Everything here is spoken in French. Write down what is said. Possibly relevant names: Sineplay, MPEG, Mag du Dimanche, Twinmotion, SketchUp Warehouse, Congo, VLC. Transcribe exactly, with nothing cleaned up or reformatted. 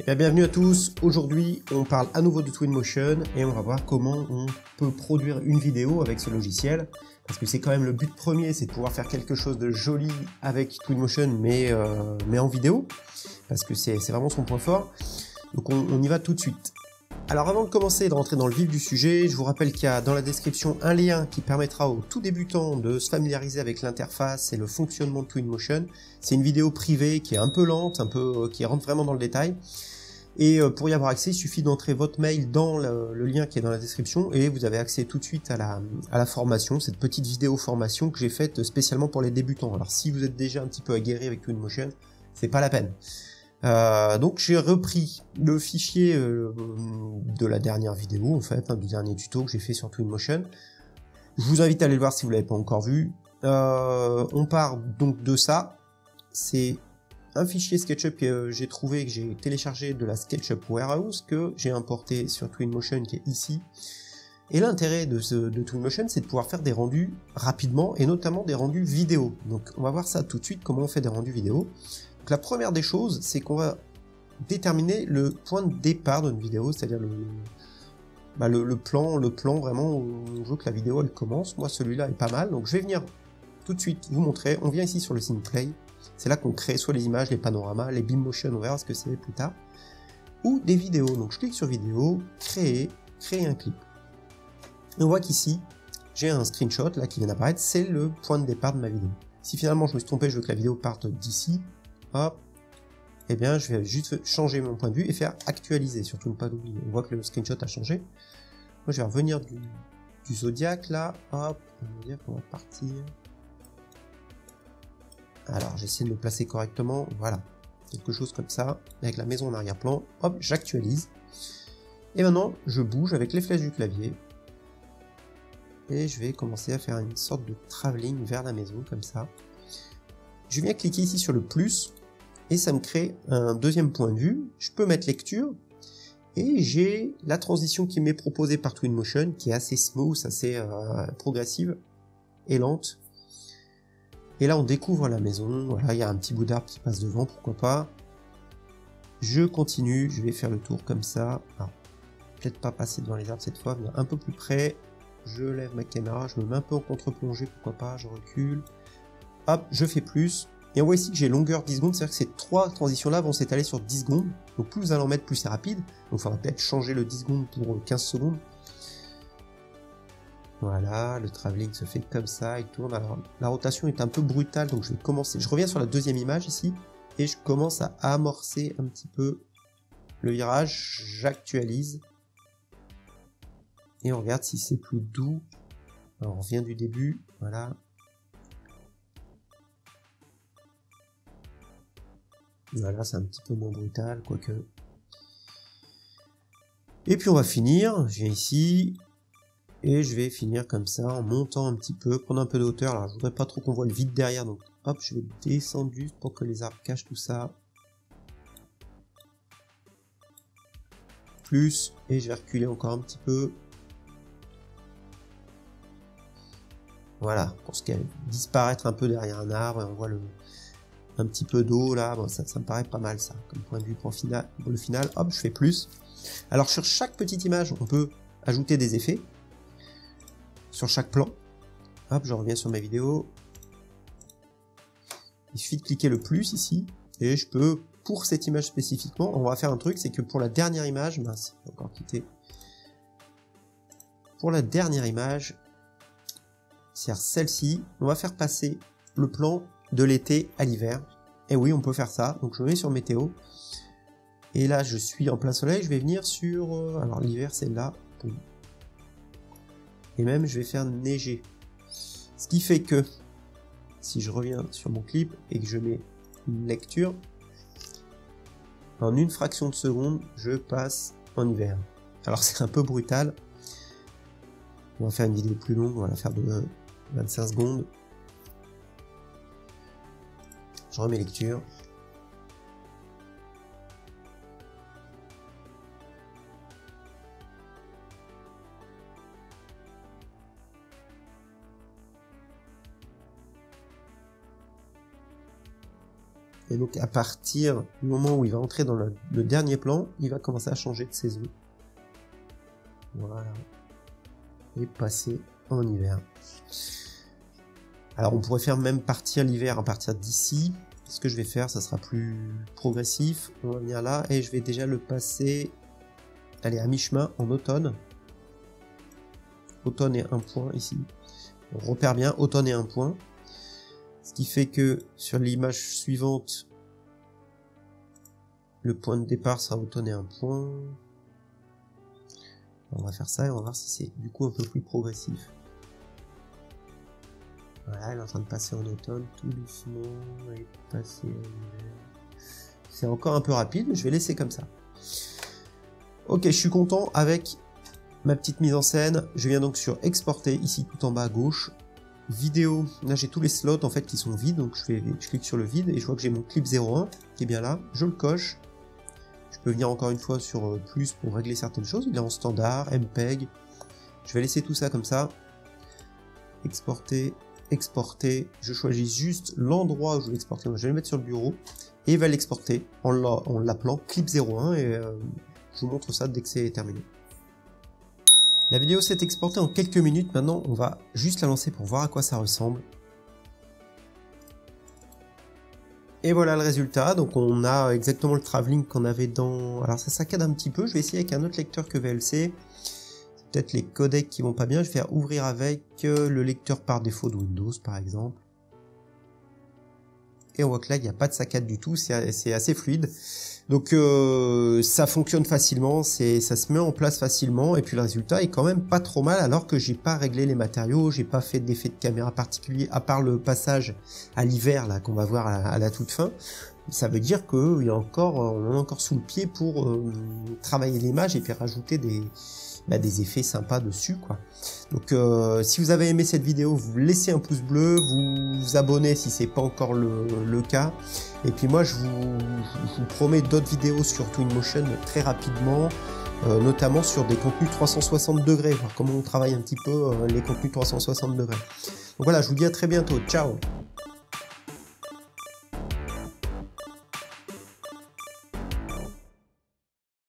Et bien, bienvenue à tous, aujourd'hui on parle à nouveau de Twinmotion et on va voir comment on peut produire une vidéo avec ce logiciel, parce que c'est quand même le but premier, c'est de pouvoir faire quelque chose de joli avec Twinmotion mais, euh, mais en vidéo, parce que c'est vraiment son point fort. Donc on, on y va tout de suite. Alors avant de commencer et de rentrer dans le vif du sujet, je vous rappelle qu'il y a dans la description un lien qui permettra aux tout débutants de se familiariser avec l'interface et le fonctionnement de Twinmotion. C'est une vidéo privée qui est un peu lente, un peu, qui rentre vraiment dans le détail. Et pour y avoir accès, il suffit d'entrer votre mail dans le, le lien qui est dans la description et vous avez accès tout de suite à la, à la formation, cette petite vidéo formation que j'ai faite spécialement pour les débutants. Alors si vous êtes déjà un petit peu aguerri avec Twinmotion, c'est pas la peine. Euh, donc j'ai repris le fichier euh, de la dernière vidéo en fait, hein, du dernier tuto que j'ai fait sur Twinmotion. Je vous invite à aller le voir si vous l'avez pas encore vu. Euh, on part donc de ça. C'est un fichier SketchUp que euh, j'ai trouvé, que j'ai téléchargé de la SketchUp Warehouse, que j'ai importé sur Twinmotion, qui est ici. Et l'intérêt de, de Twinmotion, c'est de pouvoir faire des rendus rapidement, et notamment des rendus vidéo. Donc on va voir ça tout de suite, comment on fait des rendus vidéo. Donc la première des choses, c'est qu'on va déterminer le point de départ d'une vidéo, c'est-à-dire le, bah le, le plan, le plan vraiment où on veut que la vidéo elle commence. Moi celui-là est pas mal, donc je vais venir tout de suite vous montrer. On vient ici sur le Sineplay, c'est là qu'on crée soit les images, les panoramas, les beam motion, on verra ce que c'est plus tard, ou des vidéos. Donc je clique sur vidéo, créer, créer un clip. Et on voit qu'ici, j'ai un screenshot là qui vient d'apparaître, c'est le point de départ de ma vidéo. Si finalement je me suis trompé, je veux que la vidéo parte d'ici, hop, eh bien je vais juste changer mon point de vue et faire actualiser, surtout ne pas l'oublier. On voit que le screenshot a changé. Moi je vais revenir du, du Zodiac là, hop, on va dire qu'on va partir. Alors j'essaie de me placer correctement, voilà, quelque chose comme ça, avec la maison en arrière-plan, hop, j'actualise. Et maintenant je bouge avec les flèches du clavier. Et je vais commencer à faire une sorte de travelling vers la maison comme ça. Je viens cliquer ici sur le plus. Et ça me crée un deuxième point de vue, je peux mettre lecture, et j'ai la transition qui m'est proposée par Twinmotion, qui est assez smooth, assez euh, progressive et lente. Et là on découvre la maison, voilà, il y a un petit bout d'arbre qui passe devant, pourquoi pas. Je continue, je vais faire le tour comme ça, ah, peut-être pas passer devant les arbres cette fois, mais un peu plus près, je lève ma caméra, je me mets un peu en contre-plongée, pourquoi pas, je recule, hop, je fais plus. Et on voit ici que j'ai longueur dix secondes, c'est-à-dire que ces trois transitions-là vont s'étaler sur dix secondes. Donc plus vous allez en mettre, plus c'est rapide. Donc il faudra peut-être changer le dix secondes pour quinze secondes. Voilà, le travelling se fait comme ça, il tourne. Alors la rotation est un peu brutale, donc je vais commencer. Je reviens sur la deuxième image ici, et je commence à amorcer un petit peu le virage. J'actualise. Et on regarde si c'est plus doux. Alors on revient du début, voilà. Voilà, c'est un petit peu moins brutal, quoique. Et puis on va finir, je viens ici, et je vais finir comme ça, en montant un petit peu, prendre un peu de hauteur. Alors je voudrais pas trop qu'on voit le vide derrière, donc hop, je vais descendre juste pour que les arbres cachent tout ça. Plus, et je vais reculer encore un petit peu. Voilà, pour ce qu'elle disparaître un peu derrière un arbre, et on voit le... un petit peu d'eau là, bon, ça, ça me paraît pas mal ça, comme point de vue pour le final, hop, je fais plus. Alors sur chaque petite image, on peut ajouter des effets, sur chaque plan. Hop, je reviens sur ma vidéo. Il suffit de cliquer le plus ici, et je peux, pour cette image spécifiquement, on va faire un truc, c'est que pour la dernière image, mince, j'ai encore quitté. Pour la dernière image, c'est-à-dire celle-ci, on va faire passer le plan de l'été à l'hiver, et oui on peut faire ça, donc je vais sur météo, et là je suis en plein soleil, je vais venir sur, euh, alors l'hiver c'est là, et même je vais faire neiger, ce qui fait que, si je reviens sur mon clip, et que je mets une lecture, en une fraction de seconde, je passe en hiver. Alors c'est un peu brutal, on va faire une vidéo plus longue, on va la faire de vingt-cinq secondes, je remets lecture. Et donc à partir du moment où il va entrer dans le, le dernier plan, il va commencer à changer de saison. Voilà. Et passer en hiver. Alors on pourrait faire même partir l'hiver à partir d'ici. Ce que je vais faire, ça sera plus progressif. On va venir là et je vais déjà le passer, allez, à mi-chemin en automne. Automne et un point ici. On repère bien automne et un point. Ce qui fait que sur l'image suivante, le point de départ sera automne et un point. On va faire ça et on va voir si c'est du coup un peu plus progressif. Voilà, elle est en train de passer en automne, tout doucement, elle est passée en hiver. C'est encore un peu rapide, mais je vais laisser comme ça. Ok, je suis content avec ma petite mise en scène. Je viens donc sur exporter, ici tout en bas à gauche. Vidéo, là j'ai tous les slots en fait qui sont vides, donc je, fais, je clique sur le vide et je vois que j'ai mon clip zéro un qui est bien là, je le coche. Je peux venir encore une fois sur plus pour régler certaines choses, il est en standard, M P E G. Je vais laisser tout ça comme ça. Exporter, exporter, je choisis juste l'endroit où je vais l'exporter, je vais le mettre sur le bureau et il va l'exporter en l'appelant clip zéro un et euh, je vous montre ça dès que c'est terminé. La vidéo s'est exportée en quelques minutes, maintenant on va juste la lancer pour voir à quoi ça ressemble. Et voilà le résultat, donc on a exactement le travelling qu'on avait dans... Alors ça saccade un petit peu, je vais essayer avec un autre lecteur que V L C. C'est peut-être les codecs qui vont pas bien, je vais faire ouvrir avec le lecteur par défaut de Windows par exemple. Et on voit que là il n'y a pas de saccade du tout, c'est assez fluide. Donc euh, ça fonctionne facilement, c'est ça se met en place facilement et puis le résultat est quand même pas trop mal alors que j'ai pas réglé les matériaux, j'ai pas fait d'effet de caméra particulier à part le passage à l'hiver là qu'on va voir à, à la toute fin. Ça veut dire que il y a encore on en a encore sous le pied pour euh, travailler l'image et puis rajouter des Bah, des effets sympas dessus quoi. Donc euh, si vous avez aimé cette vidéo, vous laissez un pouce bleu, vous vous abonnez si c'est pas encore le, le cas et puis moi je vous, je vous promets d'autres vidéos sur Twinmotion très rapidement, euh, notamment sur des contenus trois cent soixante degrés, voir comment on travaille un petit peu euh, les contenus trois cent soixante degrés. Donc voilà, je vous dis à très bientôt, ciao.